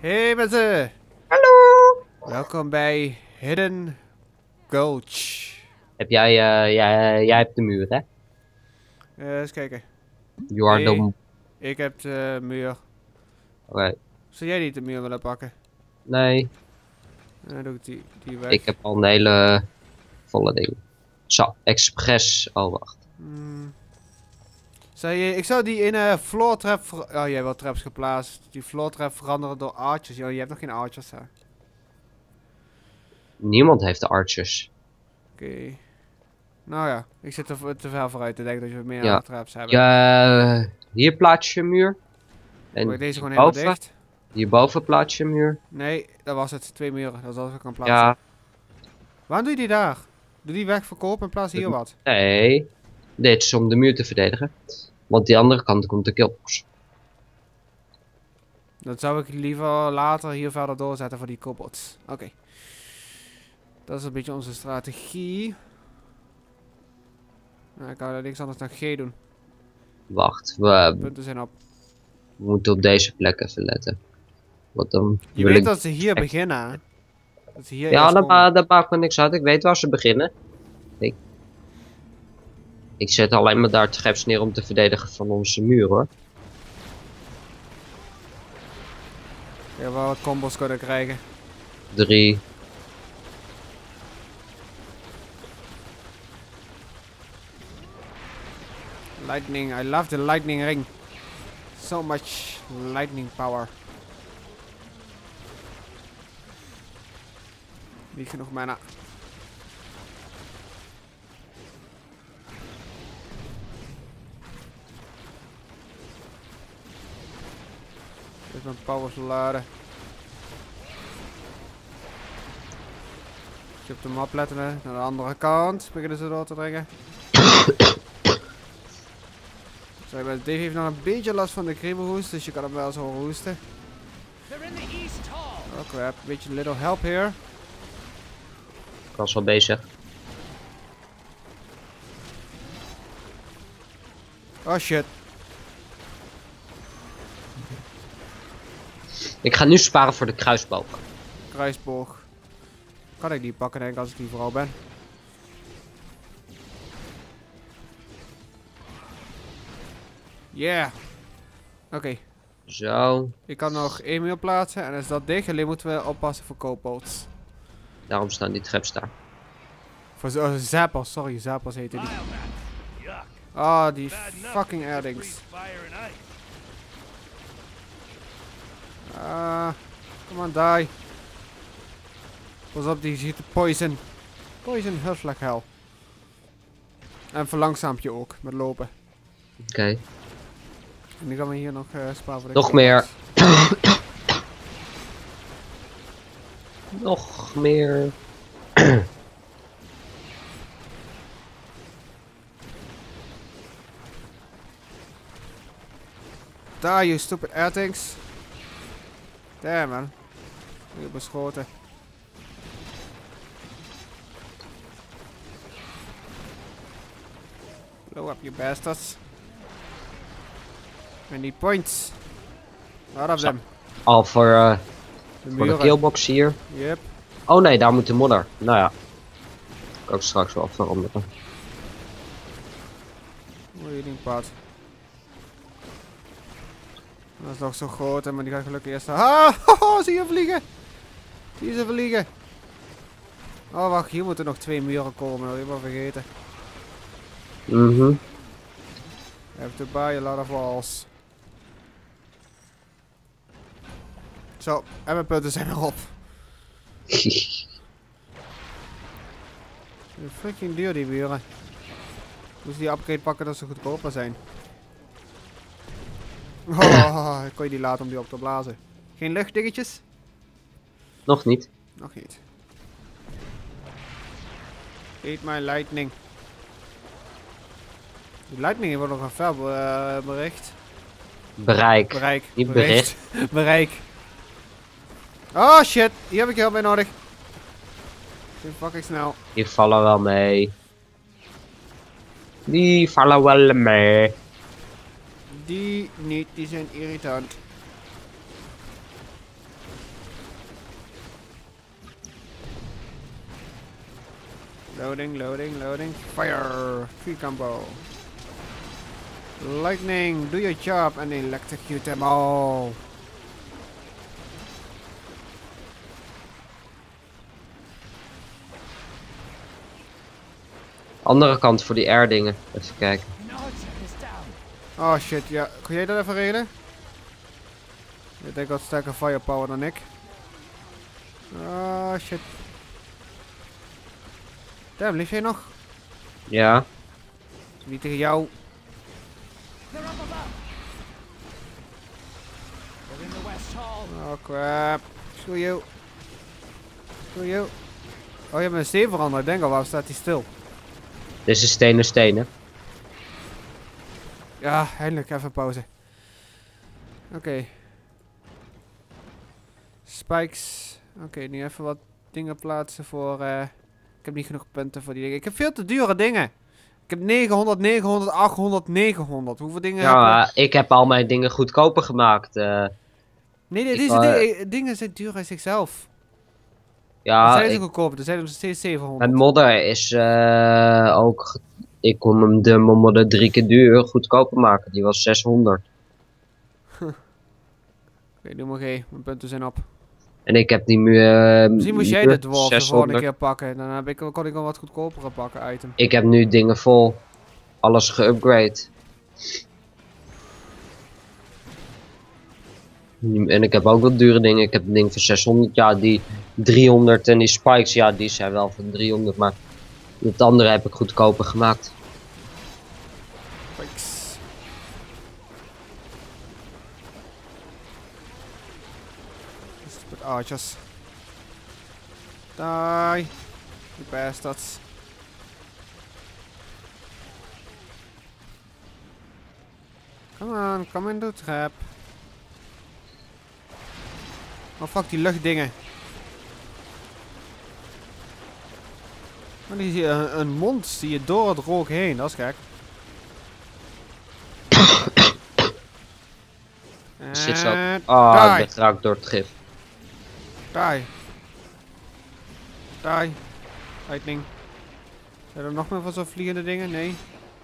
Hey mensen! Hallo! Welkom bij Hidden Gulch. Heb jij, jij hebt de muur, hè? Eens kijken. You are dom. Ik heb de muur. Oké. Zou jij niet de muur willen pakken? Nee. Dan doe ik die weg. Ik heb al een hele volle ding. Zo, expres. Oh, wacht. Ik zou die in een floor trap... Oh, jij hebt wel traps geplaatst. Die floor trap veranderen door archers. Yo, je hebt nog geen archers, hè? Niemand heeft de archers. Oké. Nou ja, ik zit er te ver vooruit te denken dat je meer traps hebt. Ja, hier plaats je een muur. En deze gewoon helemaal dicht. Hierboven plaats je een muur. Nee, dat was het. 2 muren. Dat is alles wat ik kan plaatsen. Ja. Waarom doe je die daar? Doe die weg verkopen en plaats hier wat. Nee. Dit is om de muur te verdedigen. Want die andere kant komt de killbox. Dat zou ik liever later hier verder doorzetten voor die kobots. Oké. Dat is een beetje onze strategie. Nou, ik kan niks anders dan G doen. Wacht, we... Punten zijn op. We moeten op deze plek even letten. Wat dan? Je weet dat ze hier beginnen. Dat ze hier dat maakt me niks uit. Ik weet waar ze beginnen. Ik zet alleen maar daar traps neer om te verdedigen van onze muur, hoor. Ja, we wel wat combos kunnen krijgen. 3. Lightning, I love the lightning ring. So much lightning power. Niet genoeg mana. Even een powers laden. Als je op de map letten, hè. Naar de andere kant beginnen ze door te dringen. Sorry, maar Dave heeft nog een beetje last van de kriebelhoest, dus je kan hem wel eens horen hoesten. Oh crap, een beetje little help here. Ik was wel bezig. Oh shit. Ik ga nu sparen voor de kruisboog. Kruisboog. Kan ik die pakken, denk ik, als ik die vrouw ben. Yeah. Oké. Zo. Ik kan nog 1 muur plaatsen en is dat dicht. Alleen moeten we oppassen voor kobolds. Daarom staan die traps daar. Voor zappers, sorry, zappers heten die. Ah, die fucking erdings. Come on, die. Pas op, die ziet de poison. Poison hurts like hell. En verlangzaamt je ook, met lopen. Oké. En nu gaan we hier nog sparen voor de nog meer. Nog meer. Daar, you stupid airtanks. Damn, man. Weer beschoten. Blow up, you bastards. En die points. Out of them. Al voor de killbox hier. Yep. Oh nee, daar moet de modder. Nou ja. Kan ik straks wel veranderen. Mooi ding, paard. Dat is nog zo groot, maar die gaat gelukkig eerst... Ah, hoho, zie je vliegen! Zie ze vliegen! Oh, wacht, hier moeten nog 2 muren komen, dat heb ik maar vergeten. I have to buy a lot of walls. Zo, en mijn punten zijn erop. Freaking duur die muren. Moest die upgrade pakken dat ze goedkoper zijn. Oh, kon je die laten om die op te blazen? Geen luchtdingetjes? Nog niet. Nog niet. Eat my lightning. Die lightning wordt nog een ver bericht. Bereik. Niet bericht. Bereik. Oh shit, hier heb ik heel bij nodig. Dit fucking snel. Die vallen wel mee. Die niet, die zijn irritant. Loading, loading, loading. Fire! Free combo. Lightning, do your job and electrocute them all. Andere kant voor die air dingen. Even kijken. Oh shit, ja. Kun jij dat even regelen? Ik denk wat sterker firepower dan ik. Oh shit. Damn, leef jij nog? Ja. Niet tegen jou. Oh crap. Screw you. Screw you. Oh, je hebt een steen veranderd. Denk al, waarom staat hij stil? Dit is een steen, hè? Ja, eindelijk even pauze. Oké. Spikes. Oké, nu even wat dingen plaatsen voor... Ik heb niet genoeg punten voor die dingen. Ik heb veel te dure dingen. Ik heb 900, 900, 800, 900. Hoeveel dingen heb ik? Ik heb al mijn dingen goedkoper gemaakt. Nee, deze dingen zijn duur uit zichzelf. Ja, zijn ze goedkoper, er zijn nog steeds 700. Mijn modder is ook... Ik kon hem de modder 3 keer duur goedkoper maken. Die was 600. Oké, doe maar G. Mijn punten zijn op. En ik heb die muur... Misschien moest jij de dwarf de volgende keer pakken. Dan heb ik, kon ik al wat goedkopere pakken, item. Ik heb nu dingen vol. Alles geupgrade. En ik heb ook wat dure dingen. Ik heb een ding voor 600. Ja, die 300 en die spikes. Ja, die zijn wel van 300. Maar het andere heb ik goedkoper gemaakt. Spikes. Stupid archers. Die. You bastards. Come on, come in the trap. Oh fuck, die luchtdingen. Dan zie je een mond zie je door het rook heen, dat is gek. Zit zo. Ah, ik ben geraakt door het gif. Die. Die. Lightning. Zijn er nog meer van zo'n vliegende dingen? Nee.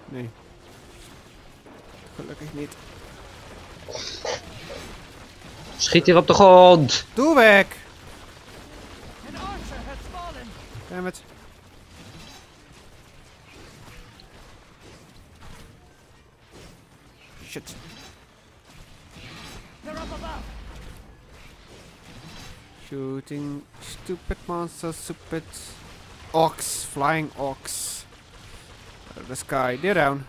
Nee. Gelukkig niet. Schiet hier op de grond! Doe weg! Damn it. Shit. Shooting stupid monsters, stupid ox, flying ox. Out of the sky, they're down.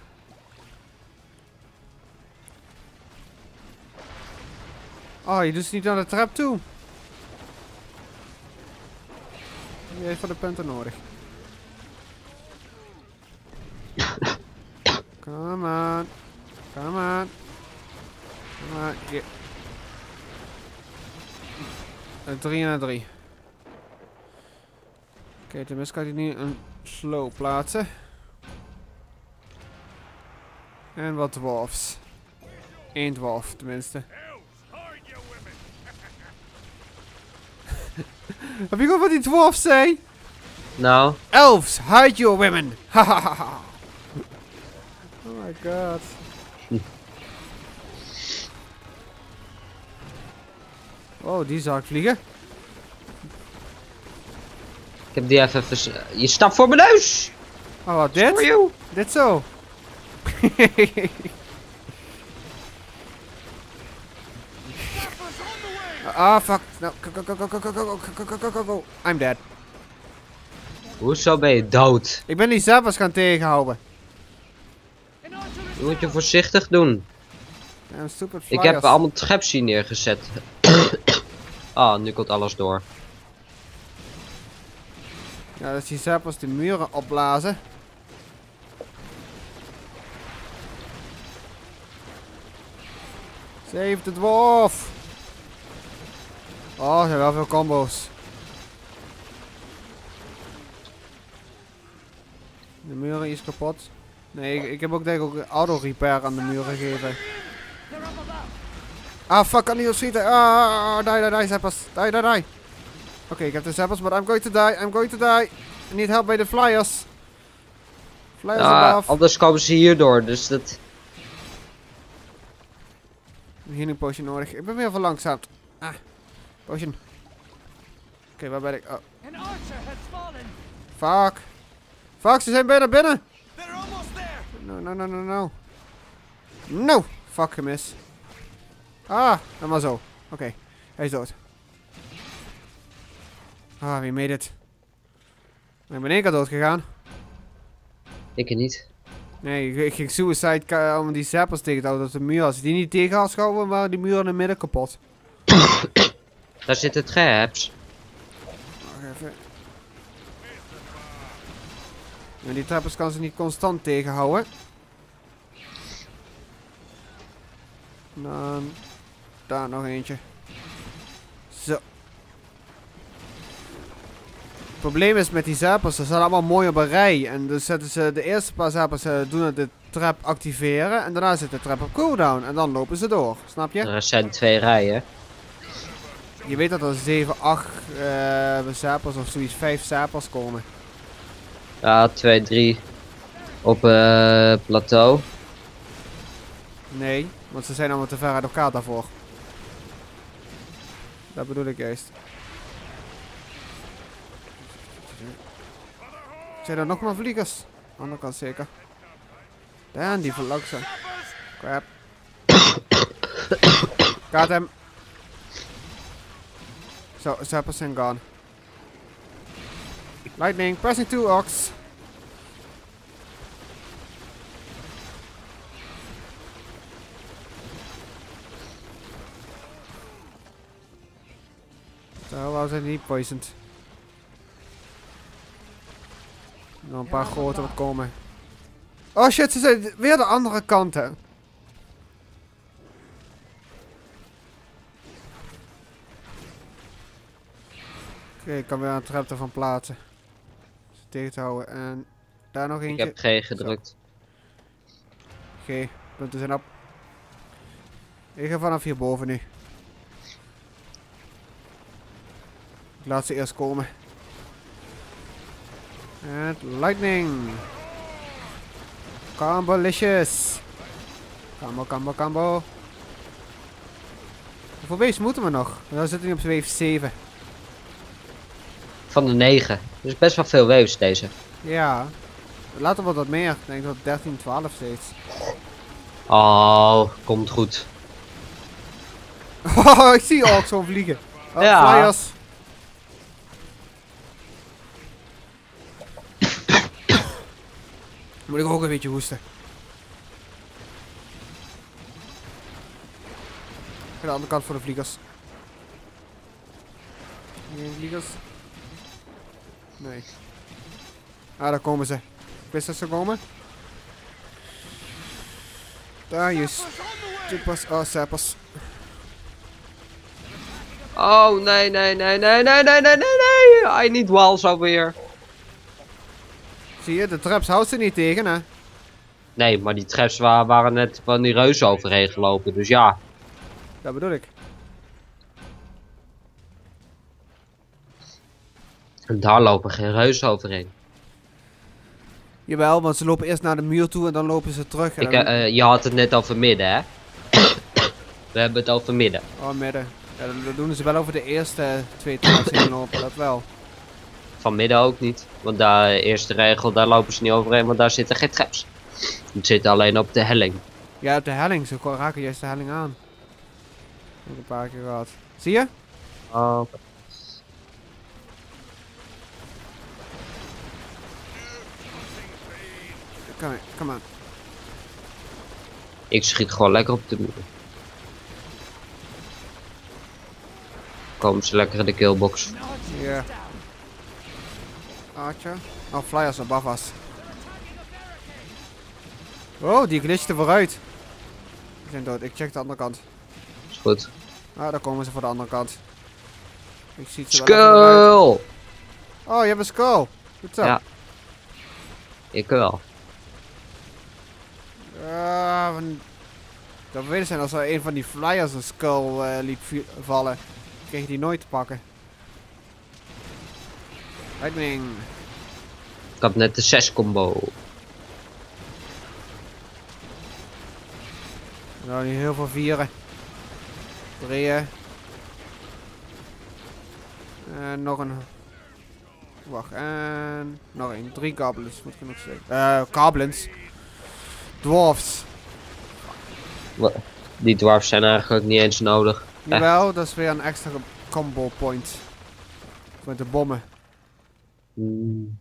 Oh, je doet ze niet naar de trap toe. Je heeft van de punten nodig. Come on. Come on. Come on. Yeah. 3 na 3. Oké, tenminste kan ik nu een slow plaatsen. En wat dwarfs. 1 dwarf tenminste. Heb je gehoord wat die dwarf zei? Nou. Elves, hide your women. Hahaha. Oh my god. Oh, die zag ik vliegen. Ik heb die even Je stapt voor mijn neus! Oh, wat dit? Dit zo. Ah, fuck. No. Go. I'm dead. Hoezo ben je dood? Ik ben die zappers gaan tegenhouden. Je moet je voorzichtig doen. Ik heb allemaal trapsie neergezet. Ah, nu komt alles door. Ja, dat is die zappers de muren opblazen. Save the dwarf! Oh, er zijn wel veel combo's. De muren is kapot. Nee, ik heb ook denk ik ook auto repair aan de muren gegeven. Ah fuck, kan niet op schieten. Ah, die zappers. Die. Oké, ik heb de zappers, but I'm going to die. I need help bij de flyers. Flyers above. Anders komen ze hierdoor, dus dat... Een healing potion nodig. Ik ben weer verlangzaamd. Ah, potion. Oké, waar ben ik? Oh. Fuck. Fuck, ze zijn bijna binnen. No, no, no, no, no. No. Fuck, gemis. Ah, dan maar zo. Oké, hij is dood. Ah, wie made it? Ik ben één keer dood gegaan. Ik niet. Nee, ik ging suicide om die zappers tegen te houden op de muur. Als je die niet tegen had gehouden, waren die muren in het midden kapot. Daar zitten traps. Wacht even. En die trappers kan ze niet constant tegenhouden. Dan... Daar nog eentje. Zo. Het probleem is met die zappers, ze staan allemaal mooi op een rij. En dus zetten ze de eerste paar zappers doen de trap activeren. En daarna zit de trap op cooldown. En dan lopen ze door. Snap je? Er zijn twee rijen. Je weet dat er 7, 8 zappers of zoiets, 5 zappers komen. Ja, 2, 3 op plateau. Nee, want ze zijn allemaal te ver uit elkaar daarvoor. Dat bedoel ik juist. Zijn er nog maar vliegers? Andere kant zeker. Dan die verlangzaam. Crap. Got hem. Zo, zappers zijn gone. Lightning, pressing 2 ox. Zo, waarom zijn die niet poisoned? Nog een paar grote wat komen. Oh shit, ze zijn weer de andere kant, hè. Oké, ik kan weer een trap ervan plaatsen. Dus tegen te houden en daar nog eentje. Ik heb G gedrukt. Oké, punten zijn op. Ik ga vanaf hierboven nu. Ik laat ze eerst komen. En lightning. Combolicious. Combo, combo, combo. Hoeveel waves moeten we nog? We zitten nu op wave 7. Van de 9. Dus best wel veel waves deze. Ja. Laten we wat meer. Ik denk dat 13, 12 steeds. Oh, komt goed. Ik zie ook zo vliegen. Oh, ja. Flyers. Moet ik ook een beetje hoesten. Aan de andere kant voor de vliegers. Geen vliegers. Nee. Ah, daar komen ze. Ik wist dat ze komen. Daar is. Tippers. Oh, zappers. Oh, nee, nee, nee, nee, nee, nee, nee, nee. I need walls over here. Zie je, de traps houdt ze niet tegen, hè? Nee, maar die traps waren net van die reuzen overheen gelopen, dus ja. Dat bedoel ik. En daar lopen geen reuzen overheen. Jawel, want ze lopen eerst naar de muur toe en dan lopen ze terug. En je had het net over midden, hè? We hebben het over midden. Oh, midden. Ja, dat doen ze wel over de eerste 2 traps heen lopen, dat wel. Van midden ook niet, want daar eerste regel, daar lopen ze niet overheen, want daar zitten geen traps. Het zit alleen op de helling. Ja, op de helling, ze raken juist de helling aan. Ik heb een paar keer gehad. Zie je? Oh. Kom aan. Ik schiet gewoon lekker op de muur. Komen ze lekker in de killbox. Yeah. Archer. Oh, flyers above us. Oh, die glitchte vooruit. Ze zijn dood. Ik check de andere kant. Is goed. Ah, daar komen ze voor de andere kant. Ik zie ze wel. Skull! Oh, je hebt een skull. Goed zo. Ja. Ik wel. Dat weet zijn als er een van die flyers een skull liep vallen. Kreeg je die nooit te pakken. Lightning. Ik had net de 6 combo. Nou, niet heel veel vieren. 3. Nog een. Wacht, en. Nog een. 3 goblins, moet ik nog zeggen. Goblins. Dwarfs. Die dwarfs zijn eigenlijk niet eens nodig. Jawel, dat is weer een extra combo point. Met de bommen. Mm.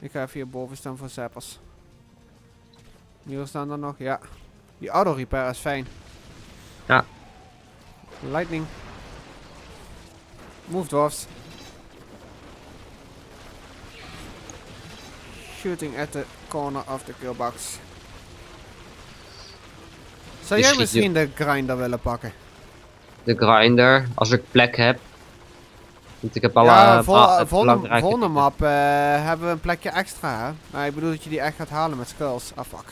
Ik ga even hierboven staan voor zappers. Hier staan er nog, ja. Die auto repair is fijn. Ja. Lightning. Move dwarfs. Shooting at the corner of the killbox. Zou jij misschien de grinder willen pakken? De grinder, als ik plek heb. Want ik heb al volgende map hebben we een plekje extra, hè? Maar ik bedoel dat je die echt gaat halen met skulls. Ah, fuck.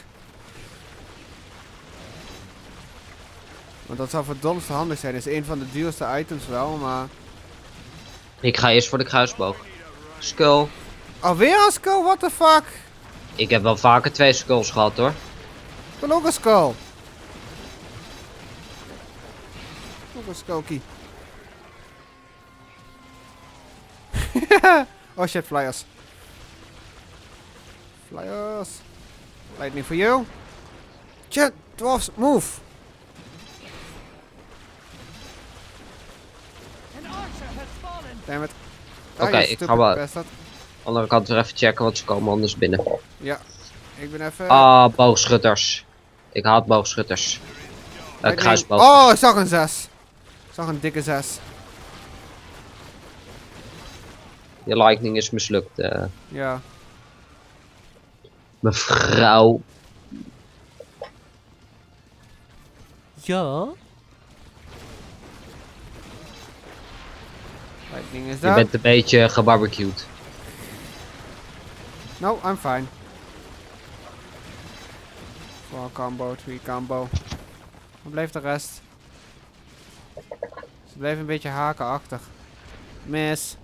Want dat zou verdomd handig zijn. Dat is een van de duurste items wel, maar... Ik ga eerst voor de kruisboog. Skull. Alweer een skull? What the fuck? Ik heb wel vaker 2 skulls gehad, hoor. Ik wil ook een skull. Ook een skulkie. Oh shit, flyers. Flyers. Lightning for you. Shit, dwarfs, move. Damn it. Oké, ik ga wel. Andere kant weer even checken, want ze komen anders binnen. Ja, ik ben even... Ah, boogschutters. Ik haat boogschutters. Kruisboog. Oh, ik zag een 6. Ik zag een dikke 6. Je lightning is mislukt. Ja. Mevrouw. Ja. Lightning is daar. Je bent een beetje gebarbecued. No, I'm fine. 4 combo, 3 combo. Dan blijft de rest. Ze blijven een beetje hakenachtig. Mis.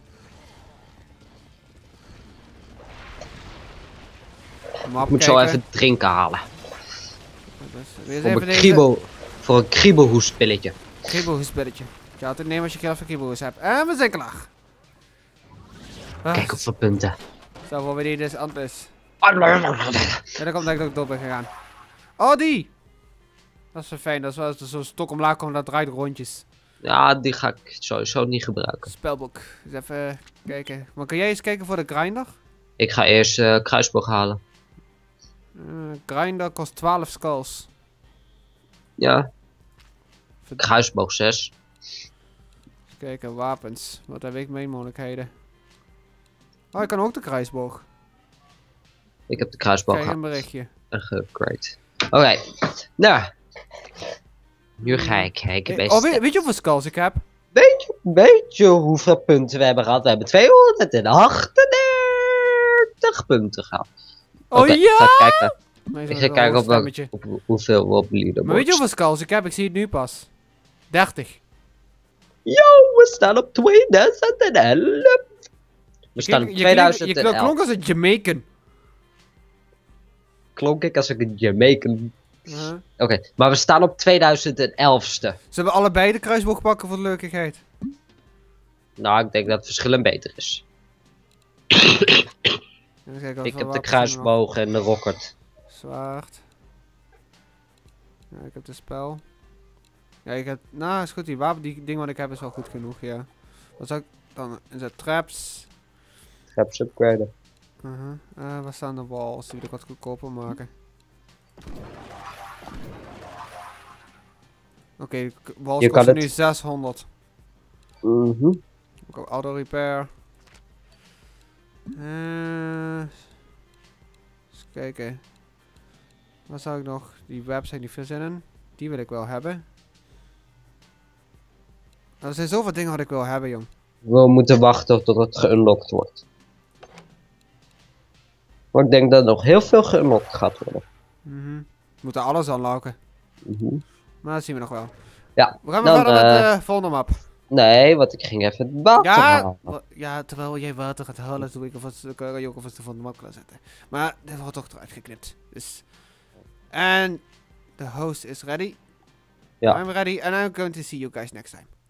Ik moet zo even drinken halen. Dus, voor een kriebelhoespilletje. Kriebelhoespilletje. Je had het nemen als je geld voor kriebelhoes hebt. En we zijn klaar. Kijk op de punten. Zo, voor wie die dus anders. En dan komt denk ik ook door ben gegaan. Oh, die! Dat is wel fijn, dat is wel als er zo'n stok omlaag komt, dat draait rondjes. Ja, die ga ik sowieso niet gebruiken. Spelboek. Dus even kijken. Maar kun jij eens kijken voor de grinder? Ik ga eerst kruisboog halen. Grinder kost 12 skulls. Ja. Kruisboog 6. Even kijken, wapens. Wat heb ik mee mogelijkheden? Oh, ik kan ook de kruisboog. Ik heb de kruisboog gehad. Krijg een berichtje. Great. Oké. Nou. Nu ga ik kijken. Oh, weet je hoeveel skulls ik heb? Weet je hoeveel punten we hebben gehad? We hebben 238 punten gehad. Oh okay, ja! Ik ga kijken op hoeveel we op leaderboard. Maar weet je hoeveel skulls ik heb? Ik zie het nu pas. 30. Yo, we staan op 2011. We staan op 2011. Je klonk als een Jamaican. Klonk ik als een Jamaican? Oké, maar we staan op 2011ste. Zullen we allebei de kruisboog pakken voor de leukigheid? Nou, ik denk dat het verschil een beter is. Ik heb de kruisboog en de rocket. Zwaard. Ja, ik heb de spel. Ja, ik heb... Nou, is goed. Die wapen, die ding wat ik heb is wel goed genoeg, ja. Wat zou ik dan... Is dat traps? Traps upgraden. Waar staan de walls? Die wil ik wat goedkoper maken. Oké, de walls kosten nu 600. Ik heb auto repair. Eens kijken. Wat zou ik nog? Die website, die verzinnen. Die wil ik wel hebben. Er zijn zoveel dingen wat ik wil hebben, jong. We moeten wachten tot het geunlocked wordt. Maar ik denk dat er nog heel veel geunlocked gaat worden. We moeten alles unlocken. Maar dat zien we nog wel. Ja. We gaan verder met de volgende map. Nee, want ik ging even het water halen. Ja, terwijl jij water gaat halen, doe ik alvast de karaoke van de makkela zetten. Maar dit wordt toch eruit geknipt. Dus. En de host is ready. Yeah. I'm ready, and I'm going to see you guys next time.